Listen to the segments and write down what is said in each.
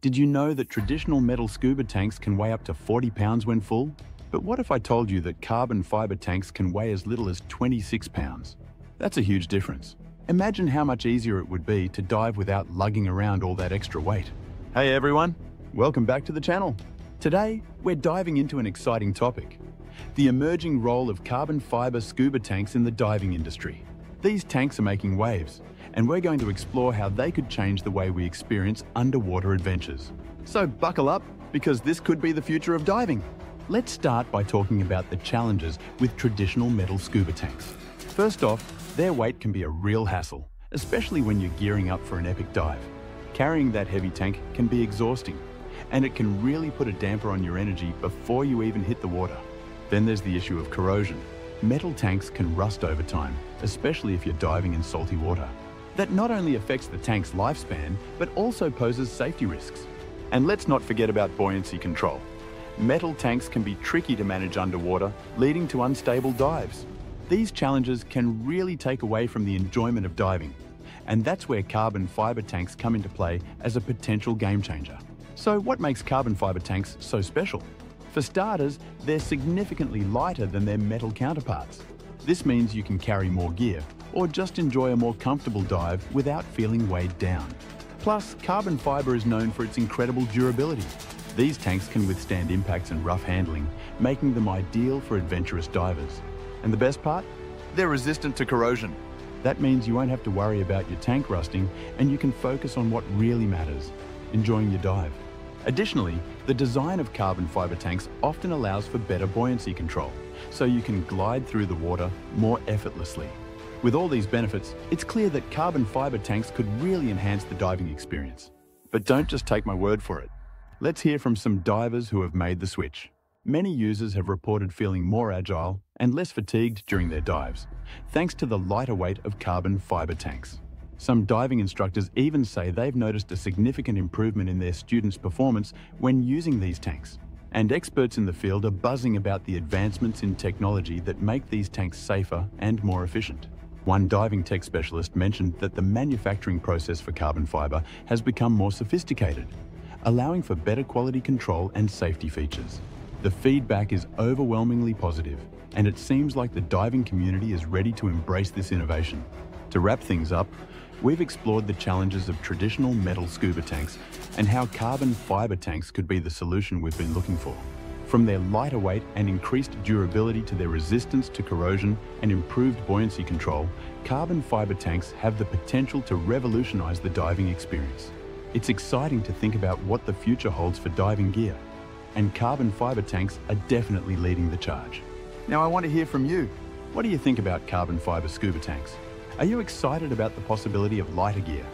Did you know that traditional metal scuba tanks can weigh up to 40 pounds when full? But what if I told you that carbon fiber tanks can weigh as little as 26 pounds? That's a huge difference. Imagine how much easier it would be to dive without lugging around all that extra weight. Hey everyone, welcome back to the channel. Today, we're diving into an exciting topic: the emerging role of carbon fiber scuba tanks in the diving industry. These tanks are making waves, and we're going to explore how they could change the way we experience underwater adventures. So buckle up, because this could be the future of diving. Let's start by talking about the challenges with traditional metal scuba tanks. First off, their weight can be a real hassle, especially when you're gearing up for an epic dive. Carrying that heavy tank can be exhausting, and it can really put a damper on your energy before you even hit the water. Then there's the issue of corrosion. Metal tanks can rust over time, especially if you're diving in salty water. That not only affects the tank's lifespan, but also poses safety risks. And let's not forget about buoyancy control. Metal tanks can be tricky to manage underwater, leading to unstable dives. These challenges can really take away from the enjoyment of diving. And that's where carbon fiber tanks come into play as a potential game changer. So what makes carbon fiber tanks so special? For starters, they're significantly lighter than their metal counterparts. This means you can carry more gear or just enjoy a more comfortable dive without feeling weighed down. Plus, carbon fiber is known for its incredible durability. These tanks can withstand impacts and rough handling, making them ideal for adventurous divers. And the best part? They're resistant to corrosion. That means you won't have to worry about your tank rusting, and you can focus on what really matters: enjoying your dive. Additionally, the design of carbon fiber tanks often allows for better buoyancy control, so you can glide through the water more effortlessly. With all these benefits, it's clear that carbon fiber tanks could really enhance the diving experience. But don't just take my word for it. Let's hear from some divers who have made the switch. Many users have reported feeling more agile and less fatigued during their dives, thanks to the lighter weight of carbon fiber tanks. Some diving instructors even say they've noticed a significant improvement in their students' performance when using these tanks. And experts in the field are buzzing about the advancements in technology that make these tanks safer and more efficient. One diving tech specialist mentioned that the manufacturing process for carbon fiber has become more sophisticated, allowing for better quality control and safety features. The feedback is overwhelmingly positive, and it seems like the diving community is ready to embrace this innovation. To wrap things up, we've explored the challenges of traditional metal scuba tanks and how carbon fiber tanks could be the solution we've been looking for. From their lighter weight and increased durability to their resistance to corrosion and improved buoyancy control, carbon fiber tanks have the potential to revolutionize the diving experience. It's exciting to think about what the future holds for diving gear, and carbon fiber tanks are definitely leading the charge. Now I want to hear from you. What do you think about carbon fiber scuba tanks? Are you excited about the possibility of lighter gear?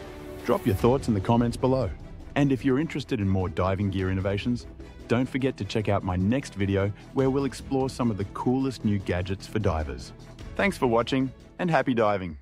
Drop your thoughts in the comments below. And if you're interested in more diving gear innovations, don't forget to check out my next video, where we'll explore some of the coolest new gadgets for divers. Thanks for watching, and happy diving!